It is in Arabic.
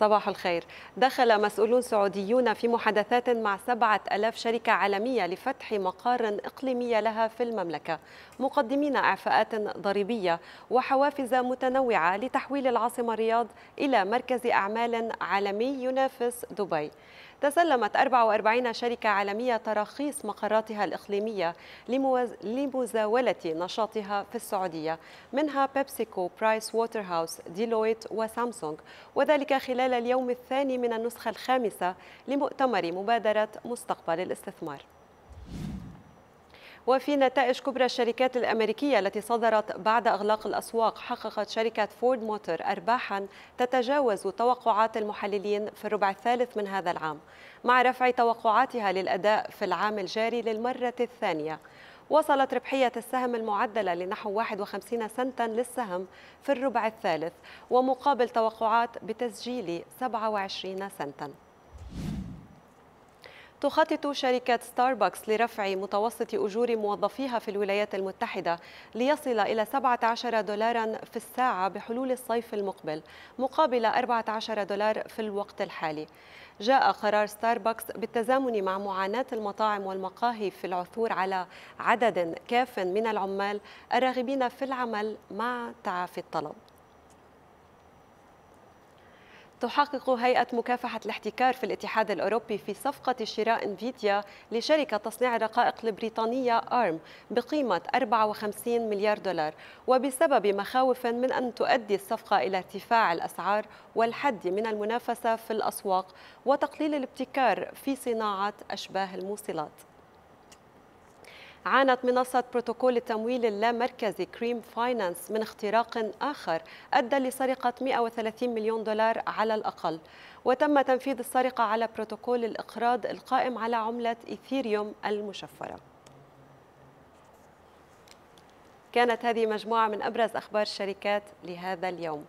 صباح الخير. دخل مسؤولون سعوديون في محادثات مع 7000 شركة عالمية لفتح مقار إقليمي لها في المملكة، مقدمين إعفاءات ضريبية وحوافز متنوعة لتحويل العاصمة الرياض إلى مركز أعمال عالمي ينافس دبي. تسلمت 44 شركة عالمية تراخيص مقراتها الإقليمية لمزاولة نشاطها في السعودية، منها بيبسيكو، برايس ووتر هاوس، ديلويت وسامسونج، وذلك خلال اليوم الثاني من النسخة الخامسة لمؤتمر مبادرة مستقبل الاستثمار. وفي نتائج كبرى الشركات الأمريكية التي صدرت بعد إغلاق الأسواق، حققت شركة فورد موتور أرباحا تتجاوز توقعات المحللين في الربع الثالث من هذا العام، مع رفع توقعاتها للأداء في العام الجاري للمرة الثانية. وصلت ربحية السهم المعدلة لنحو 51 سنتا للسهم في الربع الثالث، ومقابل توقعات بتسجيل 27 سنتا. تخطط شركة ستاربكس لرفع متوسط أجور موظفيها في الولايات المتحدة ليصل إلى 17 دولارا في الساعة بحلول الصيف المقبل، مقابل 14 دولار في الوقت الحالي. جاء قرار ستاربكس بالتزامن مع معاناة المطاعم والمقاهي في العثور على عدد كاف من العمال الراغبين في العمل مع تعافي الطلب. تحقق هيئة مكافحة الاحتكار في الاتحاد الأوروبي في صفقة شراء انفيديا لشركة تصنيع الرقائق البريطانية ARM بقيمة 54 مليار دولار، وبسبب مخاوف من أن تؤدي الصفقة إلى ارتفاع الأسعار والحد من المنافسة في الأسواق وتقليل الابتكار في صناعة أشباه الموصلات. عانت منصة بروتوكول التمويل اللامركزي كريم فاينانس من اختراق آخر أدى لسرقة 130 مليون دولار على الأقل، وتم تنفيذ السرقة على بروتوكول الإقراض القائم على عملة إيثيريوم المشفرة. كانت هذه مجموعة من أبرز أخبار الشركات لهذا اليوم.